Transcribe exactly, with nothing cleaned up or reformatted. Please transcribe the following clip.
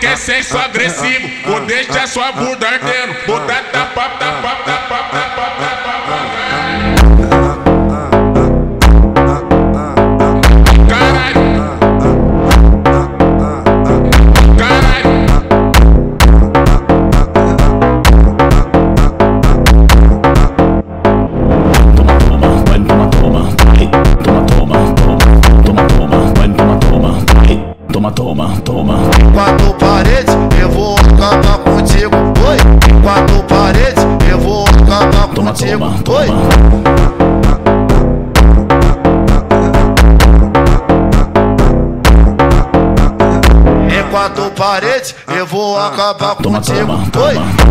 quer sexo agressivo, vou deixar sua bunda ardendo, vou dar tapa, tapa, tapa, tapa, tapa, caralho, caralho. Toma, toma, vai, toma, toma, toma, toma, toma, toma, vai, toma, toma, toma, toma, toma. Quatro paredes, eu vou acabar contigo. Oi, quatro paredes, eu vou acabar toma, contigo. Toma, toma. Oi. Em quatro paredes, eu vou acabar toma, contigo. Toma, toma. Oi.